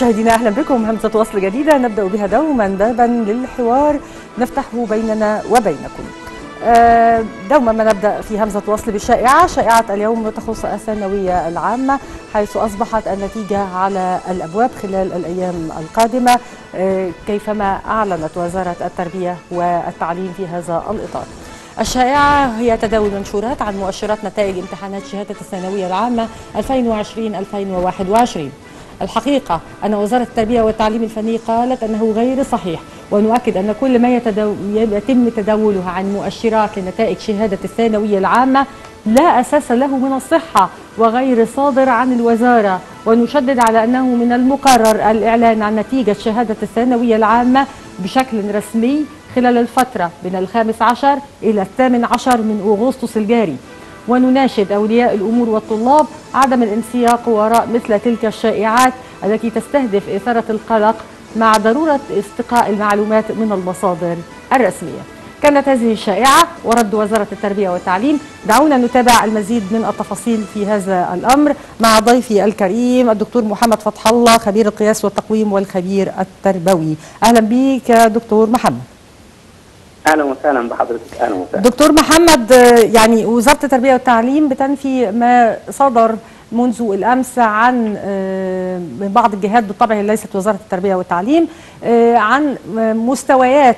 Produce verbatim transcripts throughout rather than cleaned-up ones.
مشاهدينا أهلا بكم. همزة وصل جديدة نبدأ بها دوما بابا للحوار نفتحه بيننا وبينكم. دوما ما نبدأ في همزة وصل بالشائعة. شائعة اليوم تخص الثانوية العامة، حيث أصبحت النتيجة على الأبواب خلال الأيام القادمة كيفما أعلنت وزارة التربية والتعليم في هذا الإطار. الشائعة هي تداول منشورات عن مؤشرات نتائج امتحانات شهادة الثانوية العامة ألفين وعشرين ألفين وواحد وعشرين. الحقيقة أن وزارة التربية والتعليم الفني قالت أنه غير صحيح، ونؤكد أن كل ما يتدو... يتم تداوله عن مؤشرات لنتائج شهادة الثانوية العامة لا أساس له من الصحة وغير صادر عن الوزارة، ونشدد على أنه من المقرر الإعلان عن نتيجة شهادة الثانوية العامة بشكل رسمي خلال الفترة من الخامس عشر إلى الثامن عشر من أغسطس الجاري. ونناشد أولياء الأمور والطلاب عدم الانسياق وراء مثل تلك الشائعات التي تستهدف إثارة القلق، مع ضرورة استقاء المعلومات من المصادر الرسمية. كانت هذه الشائعة ورد وزارة التربية والتعليم. دعونا نتابع المزيد من التفاصيل في هذا الأمر مع ضيفي الكريم الدكتور محمد فتح الله، خبير القياس والتقويم والخبير التربوي. أهلا بك يا دكتور محمد. اهلا وسهلا بحضرتك. اهلا وسهلا دكتور محمد. يعني وزاره التربيه والتعليم بتنفي ما صدر منذ الامس عن من بعض الجهات، بالطبع ليست وزاره التربيه والتعليم، عن مستويات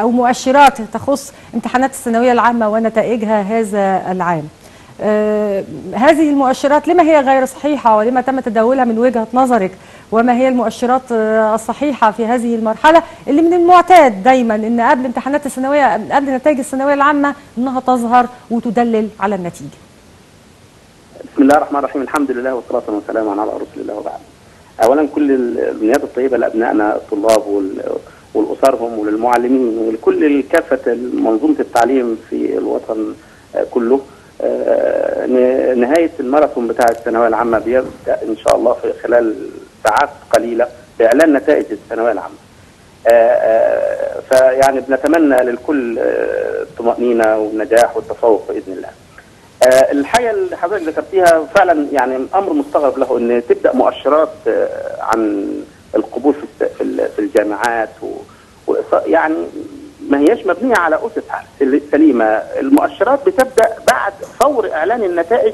او مؤشرات تخص امتحانات الثانويه العامه ونتائجها هذا العام. هذه المؤشرات لما هي غير صحيحه ولما تم تداولها من وجهه نظرك، وما هي المؤشرات الصحيحة في هذه المرحلة اللي من المعتاد دايما ان قبل امتحانات الثانوية، قبل نتائج الثانوية العامة، انها تظهر وتدلل على النتيجة؟ بسم الله الرحمن الرحيم، الحمد لله والصلاة والسلام على رسول الله وبعد. اولا كل الامنيات الطيبة لابنائنا الطلاب والاسرهم وللمعلمين ولكل كافة منظومة التعليم في الوطن كله. نهاية الماراثون بتاع الثانوية العامة بيبدأ ان شاء الله في خلال ساعات قليله باعلان نتائج الثانويه العامه. فيعني بنتمنى للكل الطمانينه والنجاح والتفوق باذن الله. آآ الحقيقه اللي حضرتك ذكرتيها فعلا يعني امر مستغرب له، ان تبدا مؤشرات عن القبول في في الجامعات و يعني ما هياش مبنيه على اسس سليمه. المؤشرات بتبدا بعد فور اعلان النتائج،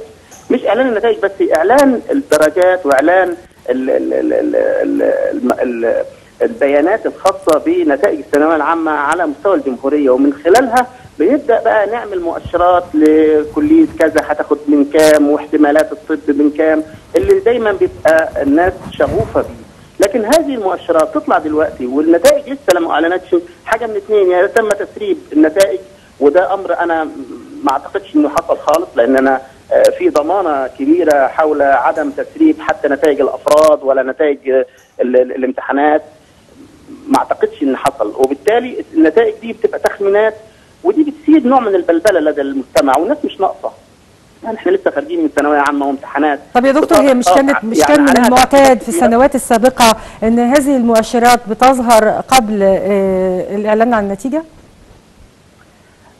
مش اعلان النتائج بس، اعلان الدرجات واعلان ال ال ال ال ال البيانات الخاصه بنتائج الثانويه العامه على مستوى الجمهوريه، ومن خلالها بنبدا بقى نعمل مؤشرات لكليه كذا هتاخد من كام، واحتمالات الطب من كام، اللي دايما بيبقى الناس شغوفه بيه. لكن هذه المؤشرات تطلع دلوقتي والنتائج لسه ما اعلنتش. حاجه من اثنين، يعني تم تسريب النتائج، وده امر انا ما اعتقدش انه حصل خالص، لان انا في ضمانه كبيره حول عدم تسريب حتى نتائج الافراد ولا نتائج الامتحانات. ما اعتقدش ان حصل، وبالتالي النتائج دي بتبقى تخمينات، ودي بتسيب نوع من البلبله لدى المجتمع، والناس مش ناقصه. يعني احنا لسه خارجين من ثانويه عامه وامتحانات. طب يا دكتور، هي مش كانت مش يعني كان من المعتاد في السنوات السابقه ان هذه المؤشرات بتظهر قبل الاعلان عن النتيجه؟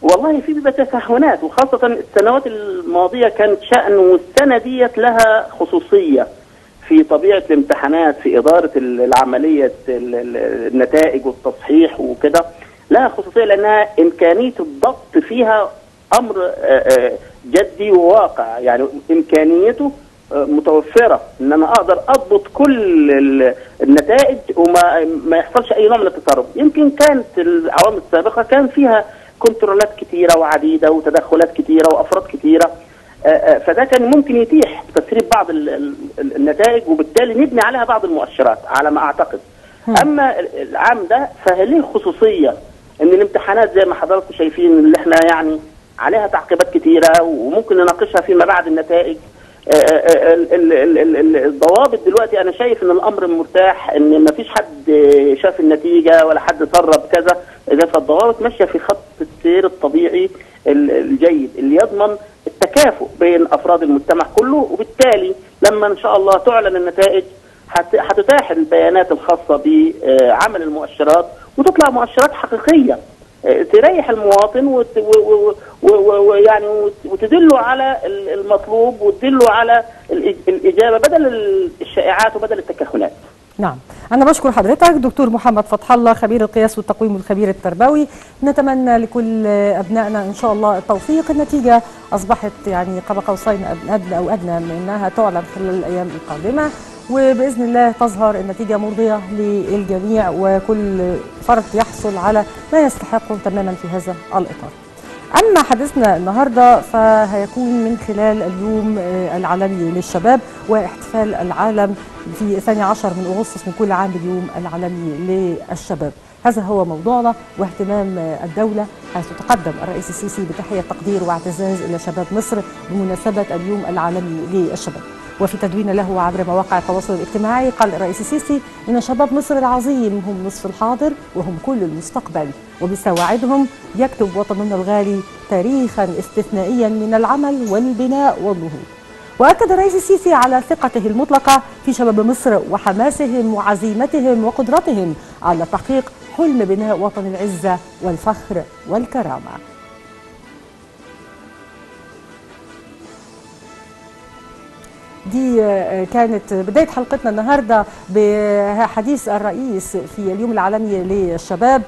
والله في بيبقى تسهلات، وخاصة السنوات الماضية كانت شأن، والسنة ديت لها خصوصية في طبيعة الامتحانات، في إدارة العملية النتائج والتصحيح وكده، لها خصوصية لأنها إمكانية الضبط فيها أمر جدي وواقع، يعني إمكانيته متوفرة إن أنا أقدر أضبط كل النتائج وما ما يحصلش أي نوع من التسرب. يمكن كانت الأعوام السابقة كان فيها كنترولات كتيره وعديده وتدخلات كتيره وافراد كتيره، فده كان ممكن يتيح تسريب بعض النتائج، وبالتالي نبني عليها بعض المؤشرات على ما اعتقد. اما العام ده فليه خصوصيه، ان الامتحانات زي ما حضراتكم شايفين اللي احنا يعني عليها تعقيبات كتيره وممكن نناقشها فيما بعد النتائج. الضوابط دلوقتي انا شايف ان الامر مرتاح، ان مفيش حد شاف النتيجه ولا حد سرب كذا، اذا فالضوابط ماشيه في خط السير الطبيعي الجيد اللي يضمن التكافؤ بين افراد المجتمع كله. وبالتالي لما ان شاء الله تعلن النتائج هتتاح البيانات الخاصه بعمل المؤشرات، وتطلع مؤشرات حقيقيه تريح المواطن ويعني وتدله على المطلوب وتدله على الإجابة بدل الشائعات وبدل التكهنات. نعم، أنا بشكر حضرتك دكتور محمد فتح الله خبير القياس والتقويم والخبير التربوي. نتمنى لكل أبنائنا إن شاء الله التوفيق. النتيجة أصبحت يعني قاب قوسين أدنى أو أدنى من أنها تعلن خلال الأيام القادمة، وبإذن الله تظهر النتيجة مرضية للجميع وكل فرد يحصل على ما يستحقه تماما في هذا الإطار. أما حديثنا النهاردة فهيكون من خلال اليوم العالمي للشباب واحتفال العالم في الثاني عشر من أغسطس من كل عام باليوم العالمي للشباب. هذا هو موضوعنا واهتمام الدولة، حيث تقدم الرئيس السيسي بتحية تقدير واعتزاز إلى شباب مصر بمناسبة اليوم العالمي للشباب. وفي تدوين له عبر مواقع التواصل الاجتماعي قال الرئيس السيسي إن شباب مصر العظيم هم نصف الحاضر وهم كل المستقبل، وبسواعدهم يكتب وطننا الغالي تاريخا استثنائيا من العمل والبناء والنهوض. وأكد الرئيس السيسي على ثقته المطلقة في شباب مصر وحماسهم وعزيمتهم وقدرتهم على تحقيق حلم بناء وطن العزة والفخر والكرامة. دي كانت بداية حلقتنا النهاردة بحديث الرئيس في اليوم العالمي للشباب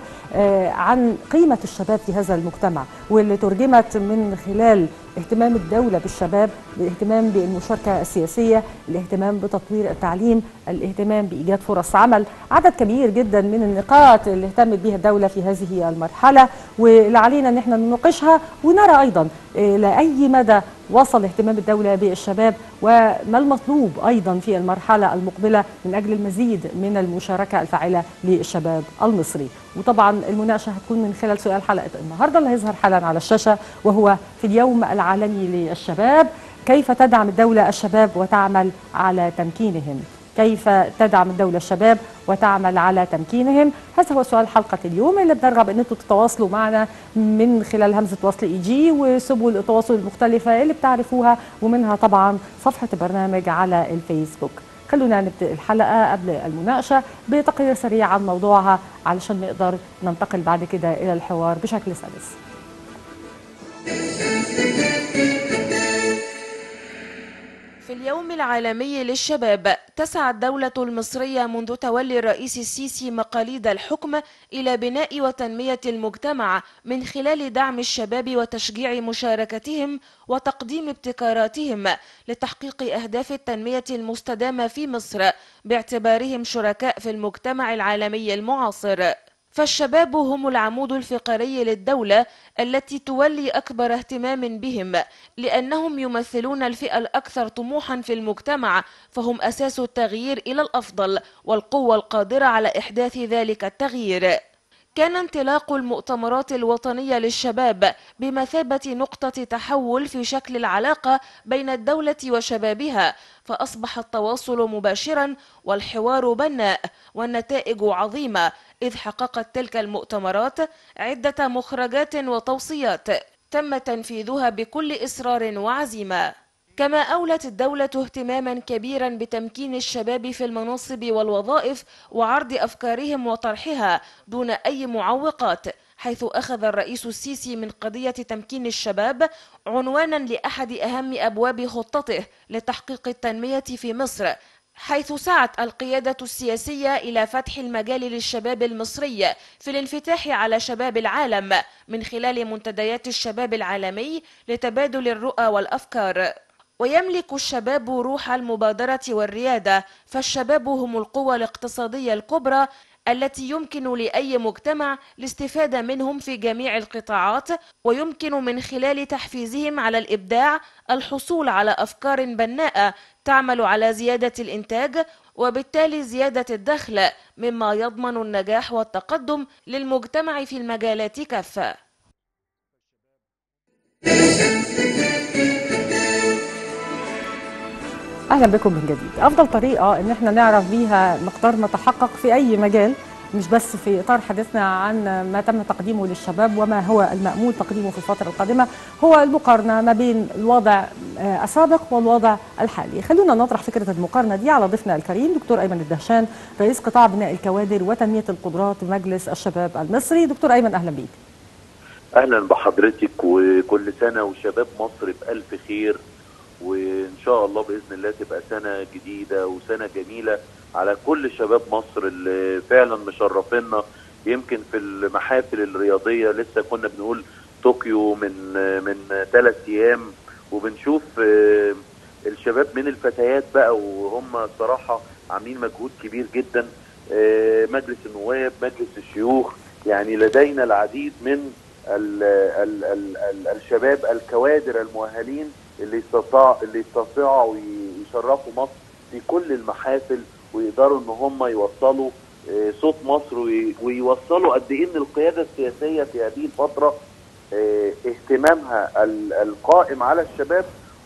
عن قيمة الشباب في هذا المجتمع، واللي ترجمت من خلال اهتمام الدولة بالشباب، الاهتمام بالمشاركة السياسية، الاهتمام بتطوير التعليم، الاهتمام بإيجاد فرص عمل. عدد كبير جدا من النقاط اللي اهتمت بها الدولة في هذه المرحلة، واللي علينا ان احنا نناقشها ونرى ايضا لأي مدى وصل اهتمام الدولة بالشباب وما المطلوب ايضا في المرحلة المقبلة من اجل المزيد من المشاركة الفاعلة للشباب المصري. وطبعا المناقشة هتكون من خلال سؤال حلقة النهاردة اللي هيظهر حالا على الشاشة، وهو في اليوم العالمي للشباب كيف تدعم الدولة الشباب وتعمل على تمكينهم؟ كيف تدعم الدولة الشباب وتعمل على تمكينهم؟ هذا هو سؤال حلقة اليوم اللي بنرغب ان انتم تتواصلوا معنا من خلال همزة وصل اي جي وسبل التواصل المختلفة اللي بتعرفوها، ومنها طبعا صفحة البرنامج على الفيسبوك. خلونا نبدأ الحلقة قبل المناقشة بتقرير سريع عن موضوعها علشان نقدر ننتقل بعد كده إلى الحوار بشكل سلس. في اليوم العالمي للشباب تسعى الدولة المصرية منذ تولي الرئيس السيسي مقاليد الحكم إلى بناء وتنمية المجتمع من خلال دعم الشباب وتشجيع مشاركتهم وتقديم ابتكاراتهم لتحقيق أهداف التنمية المستدامة في مصر باعتبارهم شركاء في المجتمع العالمي المعاصر. فالشباب هم العمود الفقري للدولة التي تولي أكبر اهتمام بهم، لأنهم يمثلون الفئة الأكثر طموحا في المجتمع، فهم أساس التغيير إلى الأفضل والقوة القادرة على إحداث ذلك التغيير. كان انطلاق المؤتمرات الوطنية للشباب بمثابة نقطة تحول في شكل العلاقة بين الدولة وشبابها، فأصبح التواصل مباشرا والحوار بناء والنتائج عظيمة، إذ حققت تلك المؤتمرات عدة مخرجات وتوصيات تم تنفيذها بكل إصرار وعزيمة. كما أولت الدولة اهتماما كبيرا بتمكين الشباب في المناصب والوظائف وعرض أفكارهم وطرحها دون أي معوقات، حيث أخذ الرئيس السيسي من قضية تمكين الشباب عنوانا لأحد أهم أبواب خطته لتحقيق التنمية في مصر، حيث سعت القيادة السياسية إلى فتح المجال للشباب المصري في الانفتاح على شباب العالم من خلال منتديات الشباب العالمي لتبادل الرؤى والأفكار. ويملك الشباب روح المبادرة والريادة، فالشباب هم القوة الاقتصادية الكبرى التي يمكن لأي مجتمع الاستفادة منهم في جميع القطاعات، ويمكن من خلال تحفيزهم على الإبداع الحصول على أفكار بناءة تعمل على زيادة الإنتاج وبالتالي زيادة الدخل، مما يضمن النجاح والتقدم للمجتمع في المجالات كافة. أهلا بكم من جديد. أفضل طريقة إن احنا نعرف بيها مقدار ما تحقق في أي مجال، مش بس في إطار حديثنا عن ما تم تقديمه للشباب وما هو المأمول تقديمه في الفترة القادمة، هو المقارنة ما بين الوضع السابق والوضع الحالي. خلونا نطرح فكرة المقارنة دي على ضيفنا الكريم دكتور أيمن الدهشان رئيس قطاع بناء الكوادر وتنمية القدرات بمجلس الشباب المصري. دكتور أيمن أهلا بيك. أهلا بحضرتك، وكل سنة وشباب مصر بألف خير، وإن شاء الله بإذن الله تبقى سنة جديدة وسنة جميلة على كل شباب مصر اللي فعلا مشرفينا. يمكن في المحافل الرياضيه لسه كنا بنقول طوكيو من من ثلاث ايام، وبنشوف الشباب من الفتيات بقى وهم صراحه عاملين مجهود كبير جدا. مجلس النواب، مجلس الشيوخ، يعني لدينا العديد من ال ال ال ال الشباب الكوادر المؤهلين اللي استطاع اللي استطاعوا يشرفوا مصر في كل المحافل ويقدروا ان هم يوصلوا صوت مصر ويوصلوا قد ايه ان القياده السياسيه في هذه الفتره اهتمامها القائم على الشباب.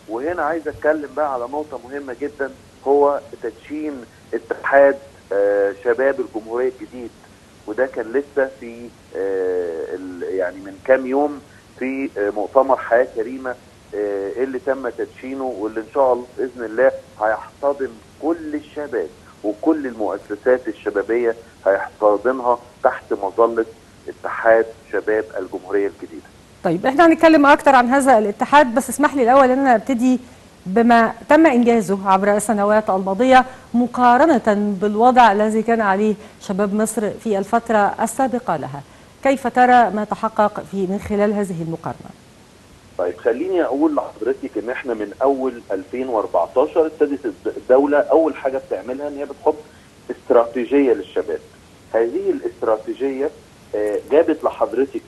وهنا عايز اتكلم بقى على نقطه مهمه جدا، هو تدشين اتحاد شباب الجمهوريه الجديد، وده كان لسه في يعني من كام يوم في مؤتمر حياة كريمة اللي تم تدشينه، واللي ان شاء الله باذن الله هيحتضن كل الشباب وكل المؤسسات الشبابية هيحتضنها تحت مظلة اتحاد شباب الجمهورية الجديدة. طيب احنا هنتكلم اكتر عن هذا الاتحاد، بس اسمح لي الاول ان انا ابتدي بما تم إنجازه عبر السنوات الماضية مقارنة بالوضع الذي كان عليه شباب مصر في الفترة السابقة لها. كيف ترى ما تحقق في من خلال هذه المقارنة؟ طيب خليني أقول لحضرتك إن إحنا من أول ألفين وأربعتاشر ابتدت الدولة أول حاجة بتعملها إن هي بتحط استراتيجية للشباب. هذه الاستراتيجية جابت لحضرتك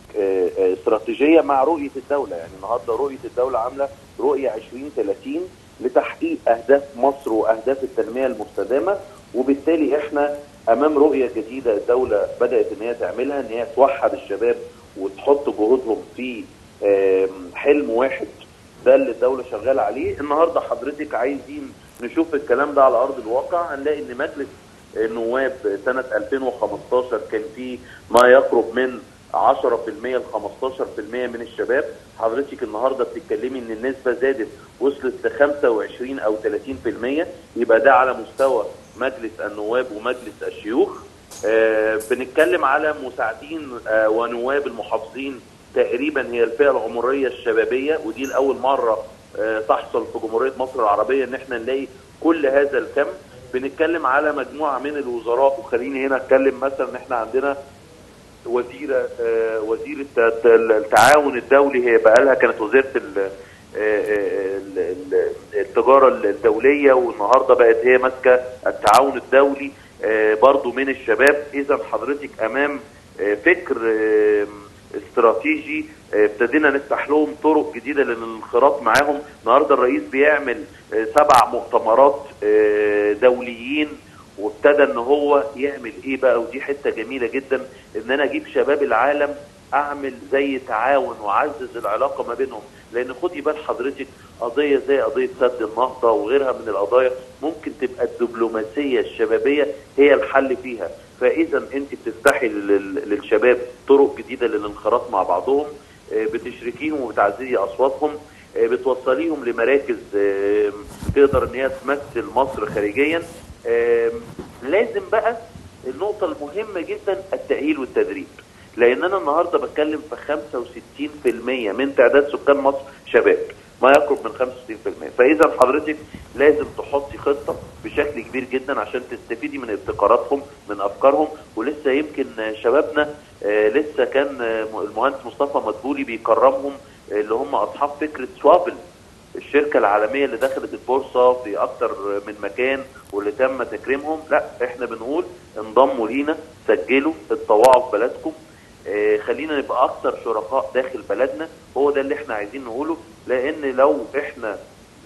استراتيجية مع رؤية الدولة، يعني النهارده رؤية الدولة عاملة رؤية عشرين ثلاثين لتحقيق أهداف مصر وأهداف التنمية المستدامة، وبالتالي إحنا أمام رؤية جديدة الدولة بدأت إن هي تعملها، إن هي توحد الشباب وتحط جهودهم في حلم واحد. ده اللي الدولة شغالة عليه. النهارده حضرتك عايزين نشوف الكلام ده على أرض الواقع، هنلاقي إن مجلس النواب سنة ألفين وخمستاشر كان فيه ما يقرب من عشرة بالمية ل خمستاشر بالمية من الشباب. حضرتك النهارده بتتكلمي ان النسبه زادت وصلت ل خمسة وعشرين او ثلاثين بالمية، يبقى ده على مستوى مجلس النواب ومجلس الشيوخ. آه بنتكلم على مساعدين آه ونواب المحافظين، تقريبا هي الفئه العمريه الشبابيه، ودي لاول مره آه تحصل في جمهوريه مصر العربيه ان احنا نلاقي كل هذا الكم. بنتكلم على مجموعه من الوزراء، وخليني هنا اتكلم مثلا ان احنا عندنا وزيره وزيره التعاون الدولي، هي بقى لها كانت وزيره التجاره الدوليه والنهارده بقت هي ماسكه التعاون الدولي برضو من الشباب. اذا حضرتك امام فكر استراتيجي ابتدينا نفتح لهم طرق جديده للانخراط معاهم. النهارده الرئيس بيعمل سبع مؤتمرات دوليين، وابتدى ان هو يعمل ايه بقى، ودي حته جميله جدا ان انا اجيب شباب العالم اعمل زي تعاون واعزز العلاقه ما بينهم، لان خدي بال حضرتك قضيه زي قضيه سد النهضه وغيرها من القضايا ممكن تبقى الدبلوماسيه الشبابيه هي الحل فيها. فاذا انت بتفتحي للشباب طرق جديده للانخراط مع بعضهم، بتشركيهم وبتعززي اصواتهم، بتوصليهم لمراكز تقدر ان هي تمثل مصر خارجيا. لازم بقى النقطة المهمة جدا التأهيل والتدريب، لأن أنا النهاردة بتكلم في خمسة وستين بالمية من تعداد سكان مصر شباب، ما يقرب من خمسة وستين بالمية. فإذا حضرتك لازم تحطي خطة بشكل كبير جدا عشان تستفيدي من ابتكاراتهم من أفكارهم. ولسه يمكن شبابنا لسه كان المهندس مصطفى مدبولي بيكرمهم اللي هم أصحاب فكرة سوابل، الشركة العالمية اللي دخلت البورصة في أكتر من مكان واللي تم تكريمهم. لا احنا بنقول انضموا لينا، سجلوا، اتطوعوا في بلدكم، اه خلينا نبقى أكتر شركاء داخل بلدنا. هو ده اللي احنا عايزين نقوله، لأن لو احنا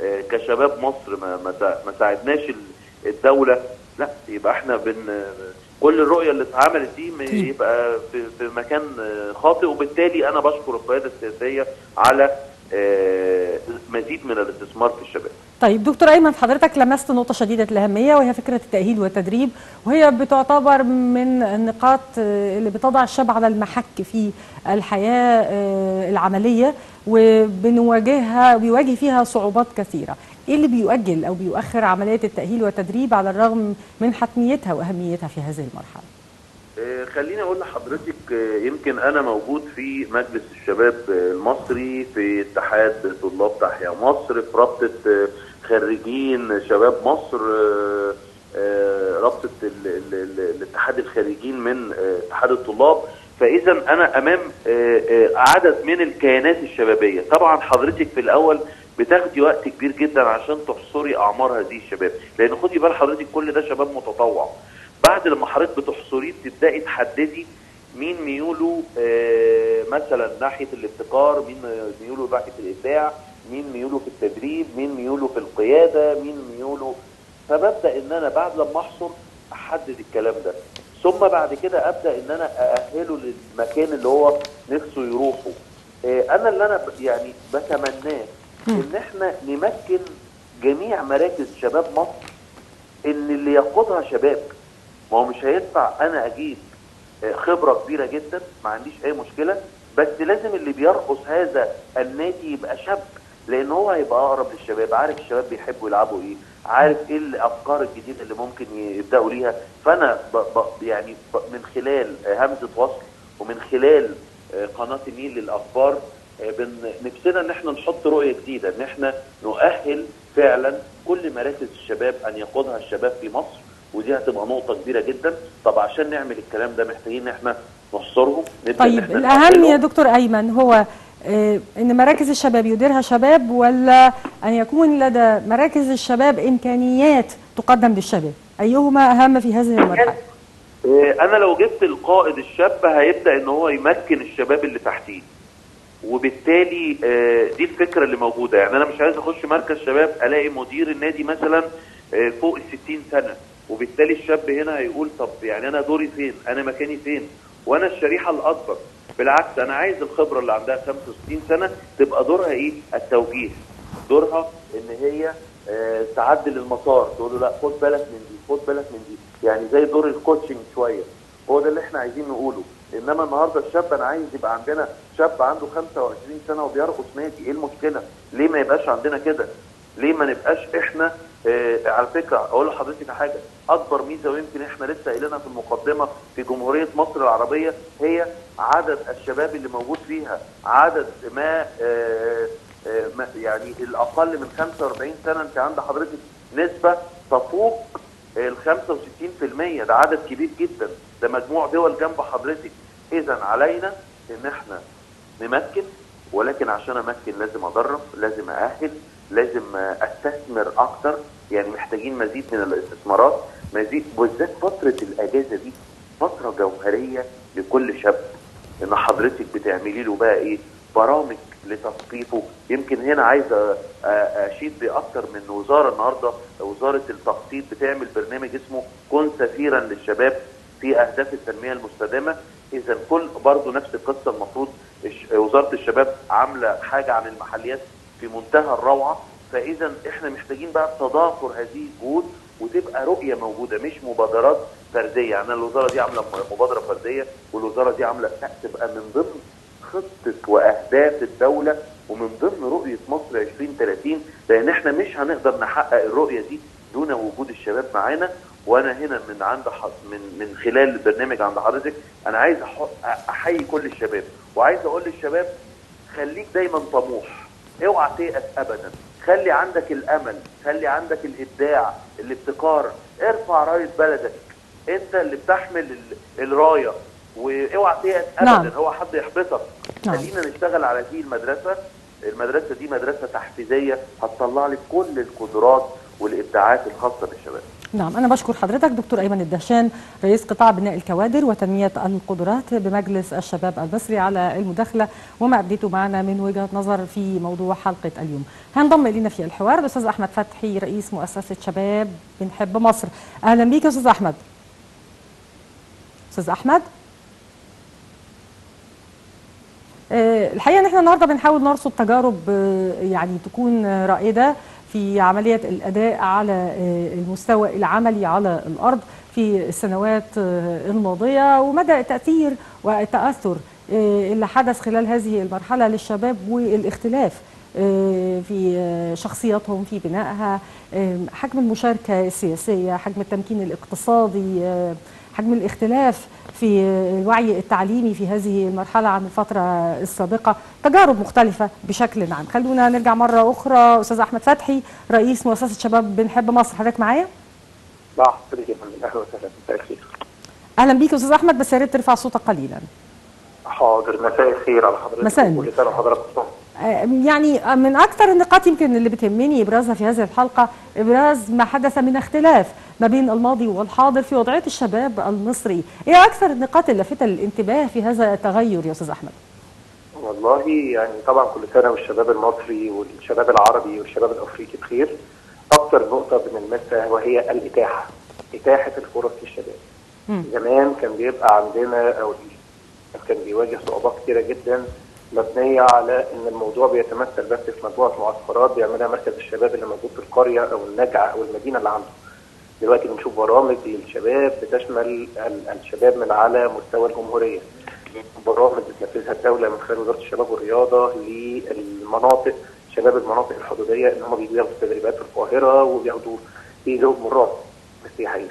اه كشباب مصر ما, ما ساعدناش الدولة، لا يبقى احنا بن كل الرؤية اللي اتعملت دي يبقى في, في مكان خاطئ. وبالتالي أنا بشكر القيادة السياسية على مزيد من الاستثمار في الشباب. طيب دكتور أيمن، حضرتك لمست نقطة شديدة الأهمية وهي فكرة التأهيل والتدريب، وهي بتعتبر من النقاط اللي بتضع الشاب على المحك في الحياة العملية، وبنواجهها وبيواجه فيها صعوبات كثيرة. إيه اللي بيؤجل أو بيؤخر عملية التأهيل والتدريب على الرغم من حتميتها وأهميتها في هذه المرحلة؟ خليني اقول لحضرتك يمكن انا موجود في مجلس الشباب المصري، في اتحاد طلاب تحيا مصر، في رابطه خريجين شباب مصر، رابطه الاتحاد الخارجين من اتحاد الطلاب. فاذا انا امام عدد من الكيانات الشبابيه. طبعا حضرتك في الاول بتاخدي وقت كبير جدا عشان تحصري اعمار هذه الشباب، لان خدي بال حضرتك كل ده شباب متطوع. بعد لما حضرتك بتحصريه بتبداي تحددي مين ميوله مثلا ناحيه الابتكار، مين ميوله ناحيه الابداع، مين ميوله في التدريب، مين ميوله في القياده، مين ميوله. فببدا ان انا بعد لما احصر احدد الكلام ده، ثم بعد كده ابدا ان انا ااهله للمكان اللي هو نفسه يروحه. انا اللي انا يعني بتمناه ان احنا نمكن جميع مراكز شباب مصر ان اللي يقودها شباب. ما هو مش هيدفع انا اجيب خبره كبيره جدا، ما عنديش اي مشكله، بس لازم اللي بيرقص هذا النادي يبقى شاب، لان هو هيبقى اقرب للشباب، عارف الشباب بيحبوا يلعبوا ايه، عارف ايه الافكار الجديده اللي ممكن يبداوا ليها. فانا ب ب يعني ب من خلال همزه وصل ومن خلال قناه النيل للاخبار نفسنا ان احنا نحط رؤيه جديده، ان احنا نؤهل فعلا كل مراكز الشباب ان يقودها الشباب في مصر، ودي هتبقى نقطه كبيره جدا. طب عشان نعمل الكلام ده محتاجين ان احنا نحصرهم. طيب الاهم يا دكتور ايمن هو ان مراكز الشباب يديرها شباب، ولا ان يكون لدى مراكز الشباب امكانيات تقدم للشباب؟ ايهما اهم في هذه المرحله؟ انا لو جبت القائد الشاب هيبدا ان هو يمكن الشباب اللي تحتيه، وبالتالي دي الفكره اللي موجوده. يعني انا مش عايز اخش مركز شباب الاقي مدير النادي مثلا فوق ال ستين سنه، وبالتالي الشاب هنا هيقول طب يعني انا دوري فين؟ انا مكاني فين؟ وانا الشريحه الاكبر. بالعكس انا عايز الخبره اللي عندها خمسة وستين سنه تبقى دورها ايه؟ التوجيه. دورها ان هي آه تعدل المسار، تقول له لا خد بالك من دي، خد بالك من دي، يعني زي دور الكوتشنج شويه. هو ده اللي احنا عايزين نقوله. انما النهارده الشاب انا عايز يبقى عندنا شاب عنده خمسة وعشرين سنه وبيرقص نادي، ايه المشكله؟ ليه ما يبقاش عندنا كده؟ ليه ما نبقاش احنا آه على فكره اقول لحضرتك حاجه، اكبر ميزه ويمكن احنا لسه قايلينها في المقدمه في جمهوريه مصر العربيه هي عدد الشباب اللي موجود فيها، عدد ما, آه آه ما يعني الاقل من خمسة وأربعين سنه انت عند حضرتك نسبه تفوق ال خمسة وستين في المية، ده عدد كبير جدا، ده مجموع دول جنب حضرتك. اذا علينا ان احنا نمكن، ولكن عشان امكن لازم ادرب، لازم ااهل، لازم استثمر اكتر، يعني محتاجين مزيد من الاستثمارات، مزيد بالذات فتره الاجازه دي فتره جوهريه لكل شاب، ان حضرتك بتعملي له بقى ايه؟ برامج لتثقيفه. يمكن هنا عايز اشيد باكتر من وزاره النهارده، وزاره التخطيط بتعمل برنامج اسمه كن سفيرا للشباب في اهداف التنميه المستدامه. اذا كل برضه نفس القصه، المفروض وزاره الشباب عامله حاجه عن المحليات في منتهى الروعه. فاذا احنا محتاجين بقى تضافر هذه الجهود، وتبقى رؤيه موجوده مش مبادرات فرديه. يعني الوزاره دي عامله مبادره فرديه والوزاره دي عامله، لا، تبقى من ضمن خطه واهداف الدوله ومن ضمن رؤيه مصر ألفين وثلاثين، لان احنا مش هنقدر نحقق الرؤيه دي دون وجود الشباب معانا. وانا هنا من عند من من خلال البرنامج عند حضرتك انا عايز احيي كل الشباب، وعايز اقول للشباب خليك دايما طموح، اوعى تيأس ابدا، خلي عندك الامل، خلي عندك الابداع، الابتكار، ارفع رايه بلدك، انت اللي بتحمل الرايه، واوعى تيأس ابدا. نعم. هو حد يحبطك؟ نعم. خلينا نشتغل على هذه المدرسه، المدرسه دي مدرسه تحفيزيه هتطلع لك كل القدرات والابداعات الخاصه بالشباب. نعم، أنا بشكر حضرتك دكتور أيمن الدهشان رئيس قطاع بناء الكوادر وتنمية القدرات بمجلس الشباب المصري على المداخلة وما أبديته معنا من وجهة نظر في موضوع حلقة اليوم. هنضم إلينا في الحوار الأستاذ أحمد فتحي رئيس مؤسسة شباب بنحب مصر. أهلا بيك يا أستاذ أحمد. أستاذ أحمد، الحقيقة إن إحنا النهاردة بنحاول نرصد تجارب يعني تكون رائدة في عملية الأداء على المستوى العملي على الأرض في السنوات الماضية، ومدى التأثير والتأثر اللي حدث خلال هذه المرحلة للشباب والاختلاف في شخصياتهم، في بنائها، حجم المشاركة السياسية، حجم التمكين الاقتصادي، حجم الاختلاف في الوعي التعليمي في هذه المرحلة عن الفترة السابقة. تجارب مختلفة بشكل عام. خلونا نرجع مرة أخرى أستاذ أحمد فتحي رئيس مؤسسة شباب بنحب مصر. حضرتك معايا؟ مع حضرتك يا فندم، اهلا وسهلا، مساء الخير. اهلا بيك يا استاذ احمد، بس يا ريت ترفع صوتك قليلا. حاضر، مساء الخير على حضرتك. مساء كل سنه وحضرتك يعني من اكثر النقاط يمكن اللي بتهمني ابرازها في هذه الحلقه ابراز ما حدث من اختلاف ما بين الماضي والحاضر في وضعيه الشباب المصري، ايه اكثر النقاط اللافته للانتباه في هذا التغير يا استاذ احمد؟ والله يعني طبعا كل سنه والشباب المصري والشباب العربي والشباب الافريقي بخير. اكثر نقطه بنلمسها وهي الاتاحه، اتاحه الفرص للشباب. زمان كان بيبقى عندنا او كان بيواجه صعوبات كثيره جدا مبنيه على ان الموضوع بيتمثل بس في مجموعه معسكرات بيعملها مركز الشباب اللي موجود في القريه او النجعه او المدينه اللي عنده. دلوقتي بنشوف برامج للشباب بتشمل الشباب من على مستوى الجمهوريه. برامج بتنفذها الدوله من خلال وزاره الشباب والرياضه للمناطق، شباب المناطق الحدوديه، ان هم بياخدوا تدريبات في القاهره وبياخدوا بيجوا مرات سياحيه.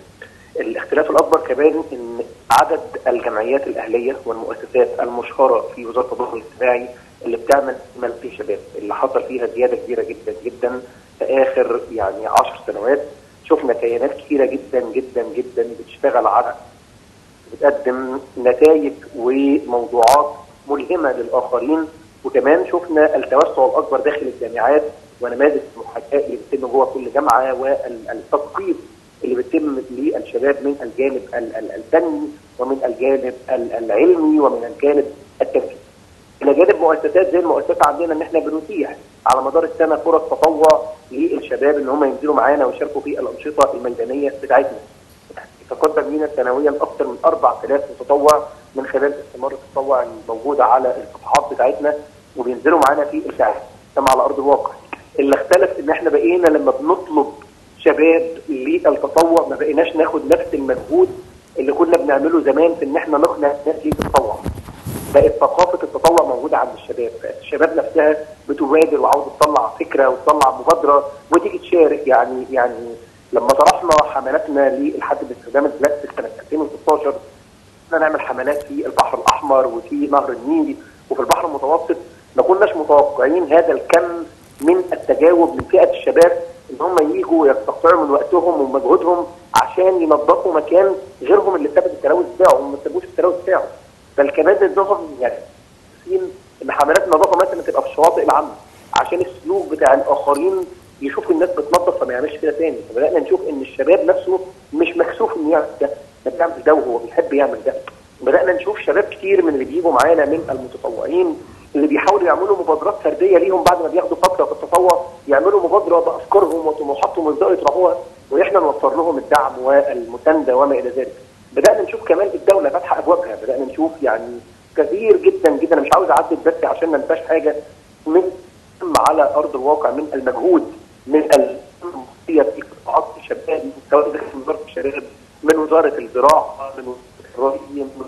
الاختلاف الاكبر كمان ان عدد الجمعيات الاهليه والمؤسسات المشهوره في وزاره التضامن الاجتماعي اللي بتعمل ملتقى شباب، اللي حصل فيها زياده كبيره جدا جدا في اخر يعني عشر سنوات. شفنا كيانات كثيره جدا جدا جدا بتشتغل على بتقدم نتائج وموضوعات ملهمه للاخرين، وكمان شفنا التوسع الاكبر داخل الجامعات ونماذج المحاكاه اللي بتتم جوه كل جامعه والتثقيف اللي بيتم للشباب من الجانب الفني ومن الجانب العلمي ومن الجانب التنفيذي. الى جانب مؤسسات زي المؤسسات عندنا ان احنا بنتيح على مدار السنه فرص تطوع للشباب ان هم ينزلوا معانا ويشاركوا في الانشطه الميدانيه بتاعتنا. تقدم لنا سنويا اكثر من أربعة آلاف متطوع من خلال استثمار التطوع الموجود على الصفحات بتاعتنا، وبينزلوا معانا في الفعاليات على ارض الواقع. اللي اختلف ان احنا بقينا لما بنطلب شباب للتطوع ما بقيناش ناخد نفس المجهود اللي كنا بنعمله زمان في ان احنا نقنع الناس للتطوع. بقت ثقافه التطوع موجوده عند الشباب، الشباب نفسها بتبادر وعاوزه تطلع فكره وتطلع مبادره وتيجي تشارك. يعني يعني لما طرحنا حملاتنا للحد باستخدام البلاستيك سنه ألفين وستاشر، احنا نعمل حملات في البحر الاحمر وفي نهر النيل وفي البحر المتوسط، ما كناش متوقعين هذا الكم من التجاوب من فئه الشباب ان هم ييجوا ويستقطعوا من وقتهم ومجهودهم عشان ينظفوا مكان غيرهم اللي سابت التلوث بتاعه وما سابوش التلوث بتاعه. بل كمان بنضاف يعني ان حملات النظافه مثلا تبقى في الشواطئ العامه عشان السلوك بتاع الاخرين يشوف الناس بتنظف فما يعملش كده تاني. فبدانا نشوف ان الشباب نفسه مش مكسوف انه يعمل ده، ده بيعمل ده وهو بيحب يعمل ده. بدانا نشوف شباب كتير من اللي بيجوا معانا من المتطوعين اللي بيحاولوا يعملوا مبادرات فرديه ليهم بعد ما بياخدوا فتره في التطوع، يعملوا مبادره بافكارهم وطموحاتهم ويبداوا يطرحوها واحنا نوفر لهم الدعم والمسانده وما الى ذلك. بدانا نشوف كمان الدوله فاتحه ابوابها، بدانا نشوف يعني كثير جدا جدا، انا مش عاوز اعدد بس عشان ما انساش حاجه، من على ارض الواقع من المجهود من المصريه في قطاعات الشباب سواء داخل وزاره الشباب، من وزاره الزراعه، من وزاره الري، من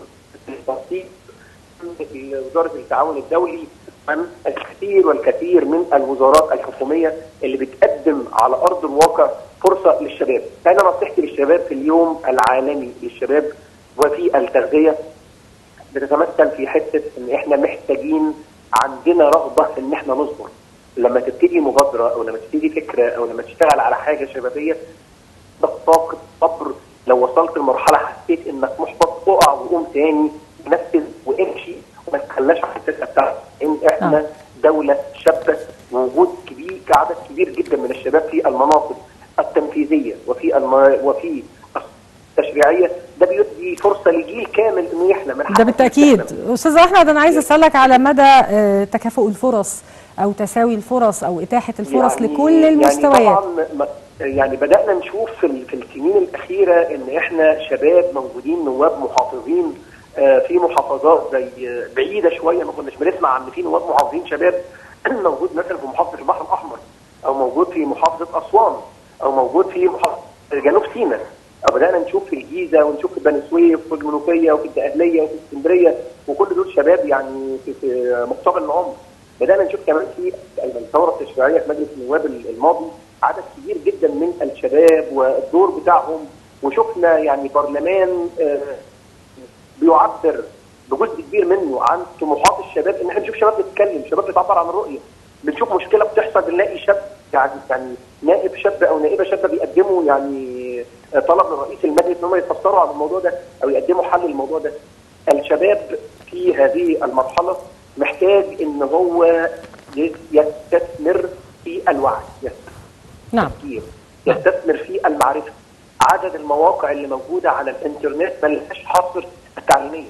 التنسيق، من وزاره التعاون الدولي، من الكثير والكثير من الوزارات الحكوميه اللي بتقدم على ارض الواقع فرصه للشباب. انا نصيحتي للشباب في اليوم العالمي للشباب وفي التغذيه بتتمثل في حته ان احنا محتاجين، عندنا رغبه ان احنا نصبر. لما تبتدي مبادره او لما تبتدي فكره او لما تشتغل على حاجه شبابيه طاقه صبر. لو وصلت لمرحله حسيت انك محبط اقع وقوم تاني، نفذ وامشي وما تخلاش الحساسه بتاعتك. ان احنا دوله شابه ووجود كبير عدد كبير جدا من الشباب في المناصب التنفيذيه وفي الم... وفي تشريعيه، ده بيدي فرصه لجيل كامل انه يحلم. ده بالتاكيد. استاذ احمد انا عايز اسالك على مدى تكافؤ الفرص او تساوي الفرص او اتاحه الفرص يعني لكل المستويات. يعني طبعا يعني بدانا نشوف في السنين الاخيره ان احنا شباب موجودين نواب محافظين في محافظات زي بعيده شويه، ما كناش بنسمع ان في نواب محافظين شباب موجود مثلا في محافظه البحر الاحمر او موجود في محافظه اسوان او موجود في محافظه جنوب سيناء. بدأنا نشوف في الجيزه ونشوف في بني سويف وفي المنوفيه وفي الدقهليه وفي اسكندريه، وكل دول شباب يعني في مقتبل العمر. بدأنا نشوف كمان في الثوره التشريعيه في مجلس النواب الماضي عدد كبير جدا من الشباب والدور بتاعهم، وشفنا يعني برلمان بيعبر بجزء كبير منه عن طموحات الشباب، ان احنا نشوف شباب بتتكلم، شباب بتعبر عن الرؤيه. بنشوف مشكله بتحصل بنلاقي شاب يعني يعني نائب شاب او نائبه شابه بيقدموا يعني طلب لرئيس المجلس ان هم يفسروا على الموضوع ده او يقدموا حل للموضوع ده. الشباب في هذه المرحله محتاج ان هو يستثمر في الوعي، نعم، يستثمر في المعرفه. عدد المواقع اللي موجوده على الانترنت ما لهاش حصر التعليميه،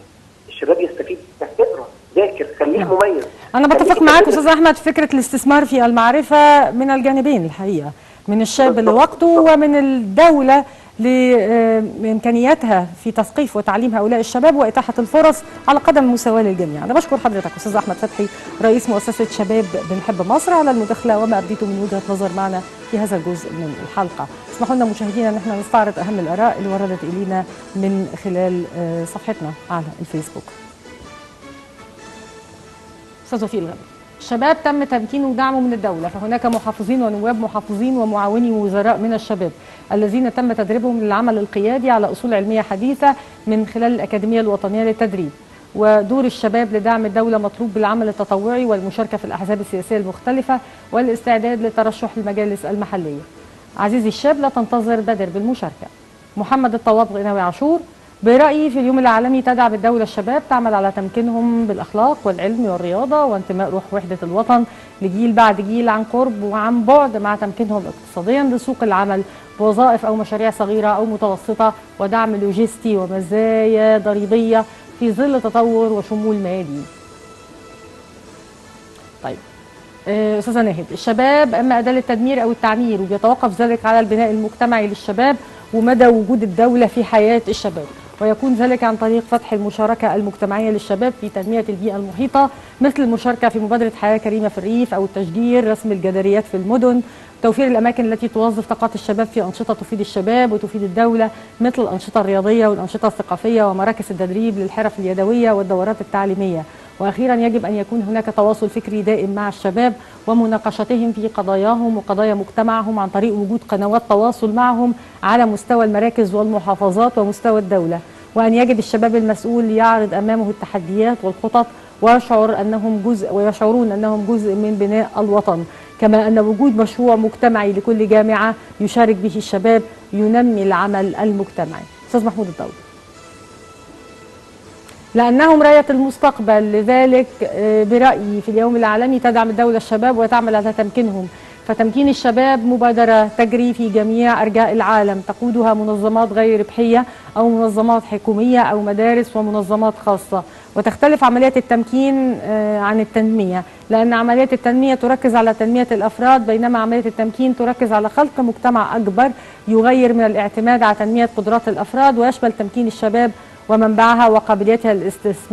الشباب يستفيد كثيرا. ذاكر، خليه مميز. انا بتفق معاك استاذ احمد، فكره الاستثمار في المعرفه من الجانبين الحقيقه، من الشاب لوقته ومن الدوله لامكانياتها في تثقيف وتعليم هؤلاء الشباب واتاحه الفرص على قدم المساواه للجميع. انا بشكر حضرتك استاذ احمد فتحي رئيس مؤسسه شباب بنحب مصر على المداخله وما ابديته من وجهه نظر معنا في هذا الجزء من الحلقه. اسمحوا لنا مشاهدينا ان احنا نستعرض اهم الاراء اللي وردت الينا من خلال صفحتنا على الفيسبوك. استاذ وفيق الغامدي، الشباب تم تمكينه ودعمه من الدولة، فهناك محافظين ونواب محافظين ومعاوني ووزراء من الشباب الذين تم تدريبهم للعمل القيادي على أصول علمية حديثة من خلال الأكاديمية الوطنية للتدريب، ودور الشباب لدعم الدولة مطلوب بالعمل التطوعي والمشاركة في الأحزاب السياسية المختلفة والاستعداد للترشح للمجالس المحلية. عزيزي الشاب لا تنتظر، بادر بالمشاركة. محمد الطواب غناوي عاشور، برأيي في اليوم العالمي تدعم الدولة الشباب تعمل على تمكينهم بالأخلاق والعلم والرياضة وانتماء روح وحدة الوطن لجيل بعد جيل عن قرب وعن بعد، مع تمكينهم اقتصاديا لسوق العمل بوظائف أو مشاريع صغيرة أو متوسطة ودعم لوجستي ومزايا ضريبية في ظل تطور وشمول مالي. طيب أستاذة ناهد، الشباب أما أداة للتدمير أو التعمير وبيتوقف ذلك على البناء المجتمعي للشباب ومدى وجود الدولة في حياة الشباب، ويكون ذلك عن طريق فتح المشاركة المجتمعية للشباب في تنمية البيئة المحيطة مثل المشاركة في مبادرة حياة كريمة في الريف أو التشجير، رسم الجداريات في المدن، توفير الأماكن التي توظف طاقات الشباب في أنشطة تفيد الشباب وتفيد الدولة مثل الأنشطة الرياضية والأنشطة الثقافية ومراكز التدريب للحرف اليدوية والدورات التعليمية. وأخيرا يجب أن يكون هناك تواصل فكري دائم مع الشباب ومناقشتهم في قضاياهم وقضايا مجتمعهم عن طريق وجود قنوات تواصل معهم على مستوى المراكز والمحافظات ومستوى الدولة، وأن يجب الشباب المسؤول يعرض أمامه التحديات والخطط ويشعر أنهم جزء ويشعرون أنهم جزء من بناء الوطن، كما أن وجود مشروع مجتمعي لكل جامعة يشارك به الشباب ينمي العمل المجتمعي. أستاذ محمود الدولي، لأنهم راية المستقبل، لذلك برأيي في اليوم العالمي تدعم الدولة الشباب وتعمل على تمكينهم، فتمكين الشباب مبادرة تجري في جميع أرجاء العالم تقودها منظمات غير ربحية أو منظمات حكومية أو مدارس ومنظمات خاصة، وتختلف عمليات التمكين عن التنمية، لأن عمليات التنمية تركز على تنمية الأفراد بينما عملية التمكين تركز على خلق مجتمع أكبر يغير من الاعتماد على تنمية قدرات الأفراد، ويشمل تمكين الشباب ومنبعها وقابليتها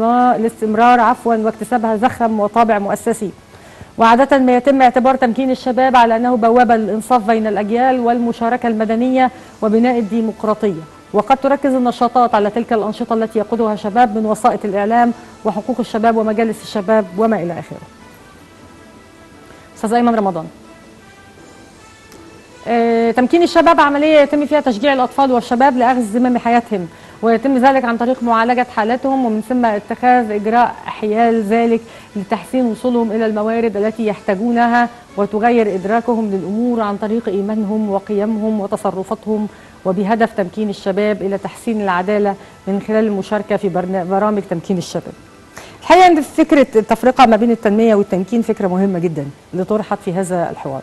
للاستمرار عفوا واكتسابها زخم وطابع مؤسسي. وعادة ما يتم اعتبار تمكين الشباب على أنه بوابة للإنصاف بين الأجيال والمشاركة المدنية وبناء الديمقراطية، وقد تركز النشاطات على تلك الأنشطة التي يقودها شباب من وسائط الإعلام وحقوق الشباب ومجالس الشباب وما إلى آخره. أستاذ أيمن رمضان، أه تمكين الشباب عملية يتم فيها تشجيع الأطفال والشباب لأخذ زمام حياتهم، ويتم ذلك عن طريق معالجة حالاتهم ومن ثم اتخاذ إجراء حيال ذلك لتحسين وصولهم إلى الموارد التي يحتاجونها وتغير إدراكهم للأمور عن طريق إيمانهم وقيمهم وتصرفاتهم، وبهدف تمكين الشباب إلى تحسين العدالة من خلال المشاركة في برامج تمكين الشباب. الحقيقة أن فكرة التفرقة ما بين التنمية والتمكين فكرة مهمة جدا اللي طرحت في هذا الحوار.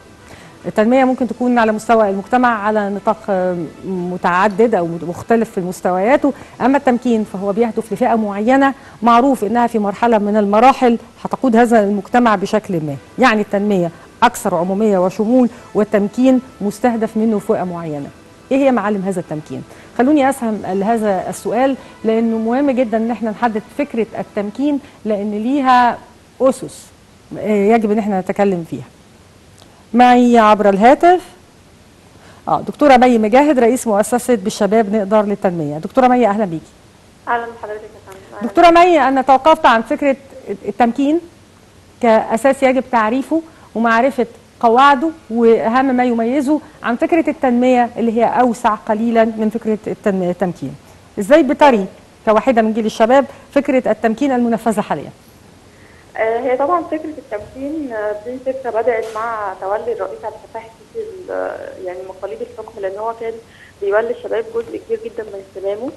التنمية ممكن تكون على مستوى المجتمع على نطاق متعدد أو مختلف في المستويات، أما التمكين فهو بيهدف لفئة معينة معروف إنها في مرحلة من المراحل هتقود هذا المجتمع بشكل ما، يعني التنمية أكثر عمومية وشمول والتمكين مستهدف منه فئة معينة. إيه هي معالم هذا التمكين؟ خلوني أسهم لهذا السؤال لأنه مهم جدا إن احنا نحدد فكرة التمكين لأن ليها أسس يجب إن احنا نتكلم فيها. معي عبر الهاتف اه دكتوره مي مجاهد رئيس مؤسسه بالشباب نقدر للتنميه. دكتوره مي اهلا بيكي. اهلا بحضرتك يا فندم. دكتوره مي، انا توقفت عن فكره التمكين كاساس يجب تعريفه ومعرفه قواعده واهم ما يميزه عن فكره التنميه اللي هي اوسع قليلا من فكره التمكين. ازاي بتري كواحده من جيل الشباب فكره التمكين المنفذه حاليا؟ هي طبعا فكره التمكين دي فكره بدات مع تولي الرئيس عبد الفتاح السيسي يعني مقاليد الحكم، لان هو كان بيولي الشباب جزء كبير جدا من اهتمامه.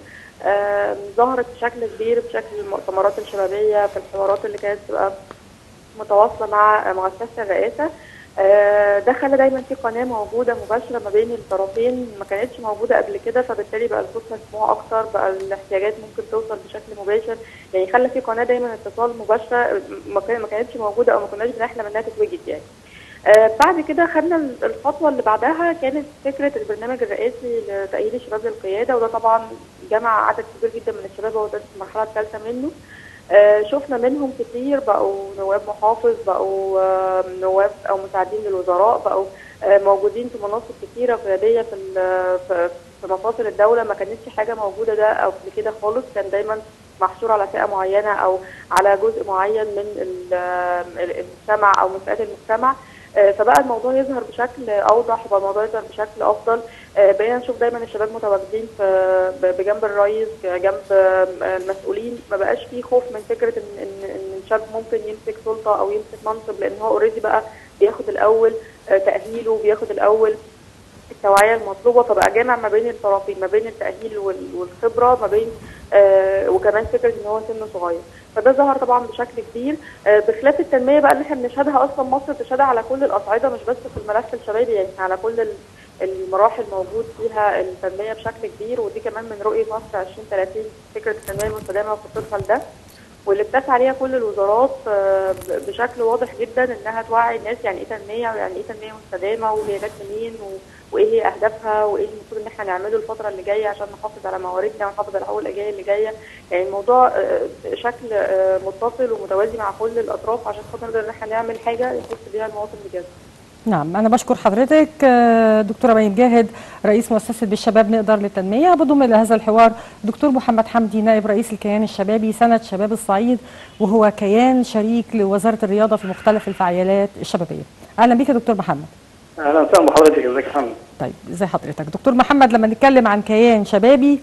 آه ظهرت بشكل كبير بشكل المؤتمرات الشبابيه، في الحوارات اللي كانت بتبقى متواصله مع مع سياسه الرئاسه. آه ده خلى دايما في قناه موجوده مباشره ما بين الطرفين ما كانتش موجوده قبل كده، فبالتالي بقى الصوت مسموع اكتر، بقى الاحتياجات ممكن توصل بشكل مباشر، يعني خلى في قناه دايما اتصال مباشره ما كانتش موجوده او ما كناش بنحلم انها تتوجد يعني. آه بعد كده خدنا الخطوه اللي بعدها كانت فكره البرنامج الرئاسي لتاهيل الشباب للقياده، وده طبعا جمع عدد كبير جدا من الشباب، هو ده المرحله الثالثه منه. آه شفنا منهم كتير بقوا نواب محافظ، بقوا آه نواب او مساعدين للوزراء، بقوا آه موجودين في مناصب كتيره قياديه في في مفاصل الدوله، ما كانتش حاجه موجوده ده او كده خالص، كان دايما محشور على فئه معينه او على جزء معين من المجتمع او من فئات المجتمع. فبقى الموضوع يظهر بشكل اوضح، وبقى الموضوع يظهر بشكل افضل. بقينا نشوف دايما الشباب متواجدين بجنب الرئيس، جنب المسؤولين، ما بقاش فيه خوف من فكره ان ان الشاب ممكن يمسك سلطه او يمسك منصب، لان هو اوريدي بقى بياخد الاول تاهيله، بياخد الاول التوعيه المطلوبه، فبقى جامع ما بين الطرفين، ما بين التاهيل والخبره، ما بين آه وكمان فكره ان هو سنه صغير، فده ظهر طبعا بشكل كبير. آه بخلاف التنميه بقى اللي احنا بنشهدها اصلا، مصر بتشهدها على كل الاصعده، مش بس في الملف الشبابي، يعني على كل المراحل موجود فيها التنميه بشكل كبير، ودي كمان من رؤيه مصر ألفين وثلاثين فكره التنميه المستدامه وخطتها لده، واللي بتسعى عليها كل الوزارات آه بشكل واضح جدا انها توعي الناس يعني ايه تنميه، ويعني ايه تنميه مستدامه، وهي جت منين، وايه هي اهدافها، وايه المفروض ان احنا نعمله الفتره اللي جايه عشان نحافظ على مواردنا ونحافظ على الحقوق الاجيال اللي جايه. يعني الموضوع بشكل متصل ومتوازي مع كل الاطراف عشان خاطر نقدر ان احنا نعمل حاجه يخص بيها المواطن بجد. نعم، انا بشكر حضرتك دكتوره مي مجاهد رئيس مؤسسه بالشباب نقدر للتنميه. بضم الى هذا الحوار دكتور محمد حمدي نائب رئيس الكيان الشبابي سنه شباب الصعيد، وهو كيان شريك لوزاره الرياضه في مختلف الفعاليات الشبابيه. اهلا بك يا دكتور محمد. اهلا وسهلا بحضرتك، ازيك يا محمد؟ طيب ازي حضرتك دكتور محمد؟ لما نتكلم عن كيان شبابي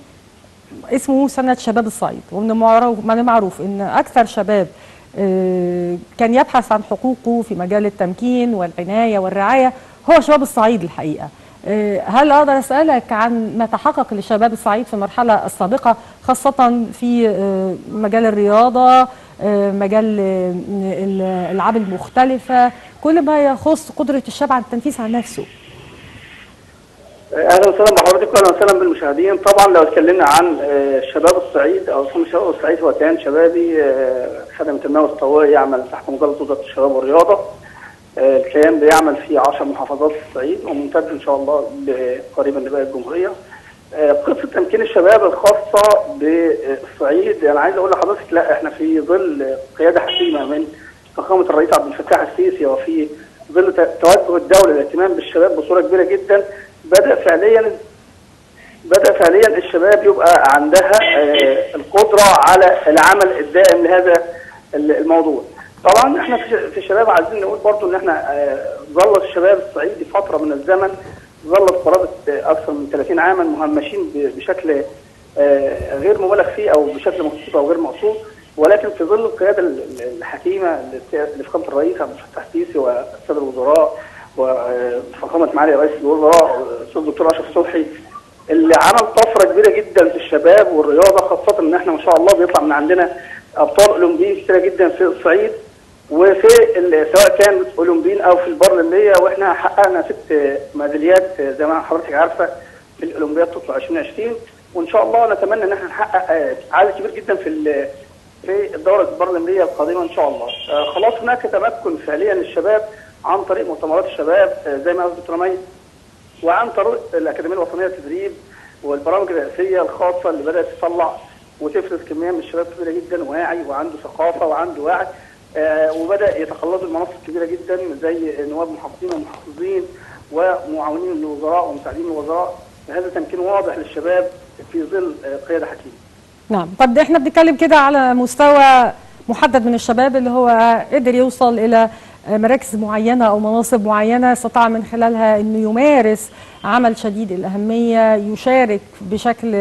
اسمه سنه شباب الصعيد، ومن المعروف ان اكثر شباب كان يبحث عن حقوقه في مجال التمكين والعنايه والرعايه هو شباب الصعيد الحقيقه. هل اقدر اسالك عن ما تحقق لشباب الصعيد في المرحله السابقه، خاصه في مجال الرياضه، مجال الالعاب المختلفه، كل ما يخص قدره الشاب على التنفيذ عن نفسه؟ اهلا وسهلا بحضرتك واهلا وسهلا بالمشاهدين. طبعا لو اتكلمنا عن شباب الصعيد او شباب الصعيد، هو كيان شبابي خدمه النوى الطويل يعمل تحت مظله وزاره الشباب والرياضه. الكيان بيعمل في عشر محافظات في الصعيد وممتد ان شاء الله قريبا لباقي الجمهوريه. قصه تمكين الشباب الخاصه بالصعيد، انا عايز اقول لحضرتك لا احنا في ظل قياده حكيمه من فخامه الرئيس عبد الفتاح السيسي، وفي ظل توجه الدوله للاهتمام بالشباب بصوره كبيره جدا، بدأ فعليا بدأ فعليا الشباب يبقى عندها القدرة على العمل الدائم لهذا الموضوع. طبعا احنا في الشباب عايزين نقول برضو ان احنا ظل الشباب الصعيدي فترة من الزمن، ظلت قرابة اكثر من ثلاثين عاما مهمشين بشكل غير مبالغ فيه او بشكل مقصود او غير مقصود، ولكن في ظل القيادة الحكيمة لفخامة الرئيس عبد الفتاح السيسي والسادة الوزراء وفخامه معالي رئيس الوزراء الاستاذ الدكتور اشرف صبحي، اللي عمل طفره كبيره جدا في الشباب والرياضه، خاصه ان احنا ما شاء الله بيطلع من عندنا ابطال اولمبيين كتيره جدا في الصعيد، وفي سواء كان اولمبيين او في البارالمبيه، واحنا حققنا ست ميداليات زي ما حضرتك عارفه في الاولمبياد طوكيو ألفين وعشرين، وان شاء الله نتمنى ان احنا نحقق عدد كبير جدا في في الدوره البارالمبيه القادمه ان شاء الله. خلاص هناك تمكن فعليا للشباب عن طريق مؤتمرات الشباب زي ما قلت دكتور مي، وعن طريق الاكاديميه الوطنيه للتدريب والبرامج الرئاسيه الخاصه اللي بدات تطلع وتفرز كميه من الشباب كبيره جدا واعي وعنده ثقافه وعنده وعي، آه وبدا يتخلصوا المناصب كبيره جدا زي نواب محافظين ومحافظين ومعاونين للوزراء ومساعدين الوزراء. هذا تمكين واضح للشباب في ظل قياده حكيمه. نعم، طب احنا بنتكلم كده على مستوى محدد من الشباب اللي هو قدر يوصل الى مراكز معينة أو مناصب معينة استطاع من خلالها أنه يمارس عمل شديد الأهمية، يشارك بشكل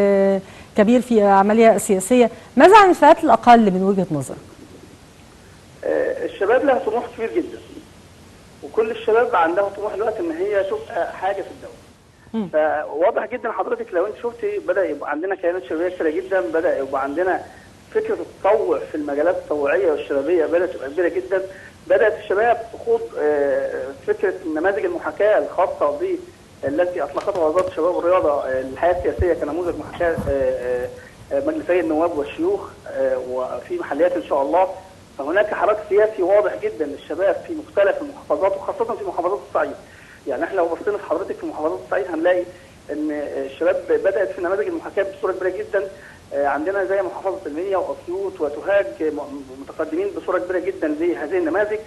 كبير في عملية سياسية. ماذا عن الفئات الأقل من وجهة نظرك؟ الشباب لها طموح كبير جدا، وكل الشباب عندها طموح دلوقتي أن هي تبقى حاجة في الدولة. فواضح جدا حضرتك لو انت شفتي بدا يبقى عندنا كيانات شبابيه كثيره جدا، بدا يبقى عندنا فكره التطوع في المجالات التطوعيه والشبابيه بدات تبقى كبيره جدا، بدات الشباب تخوض فكره النماذج المحاكاه الخاصه ب التي اطلقتها وزاره الشباب والرياضه الحياه السياسيه كنموذج محاكاه مجلسي النواب والشيوخ وفي محليات ان شاء الله. فهناك حراك سياسي واضح جدا للشباب في مختلف المحافظات وخاصه في محافظات الصعيد. يعني احنا لو بصينا في حضرتك في محافظات الصعيد هنلاقي ان الشباب بدات في نماذج المحاكاه بصوره كبيره جدا، عندنا زي محافظه المنيا واسيوط وسوهاج متقدمين بصوره كبيره جدا لهذه النماذج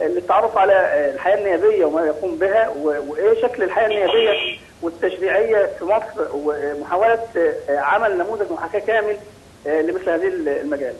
للتعرف على الحياه النيابيه وما يقوم بها وايه شكل الحياه النيابيه والتشريعيه في مصر ومحاوله عمل نموذج محاكاه كامل لمثل هذه المجال.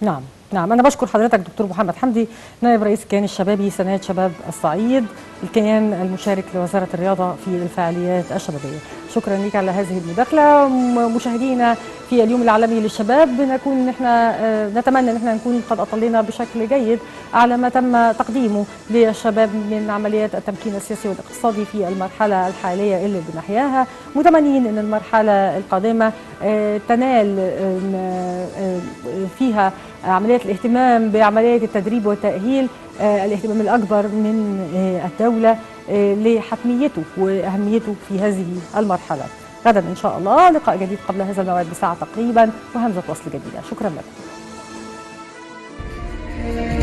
نعم نعم انا بشكر حضرتك دكتور محمد حمدي نائب رئيس الكيان الشبابي سنة شباب الصعيد، الكيان المشارك لوزاره الرياضه في الفعاليات الشبابيه. شكرا لك على هذه المداخله. مشاهدينا في اليوم العالمي للشباب بنكون احنا نتمنى ان احنا نكون قد اطلينا بشكل جيد على ما تم تقديمه للشباب من عمليات التمكين السياسي والاقتصادي في المرحله الحاليه اللي بنحياها، متمنين ان المرحله القادمه تنال فيها عمليات الاهتمام بعمليات التدريب والتأهيل الاهتمام الأكبر من الدولة لحتميته وأهميته في هذه المرحلة. غدا إن شاء الله لقاء جديد قبل هذا الموعد بساعة تقريبا وهمزة وصل جديدة. شكرا لكم.